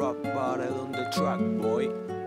rock bottom on the track, boy.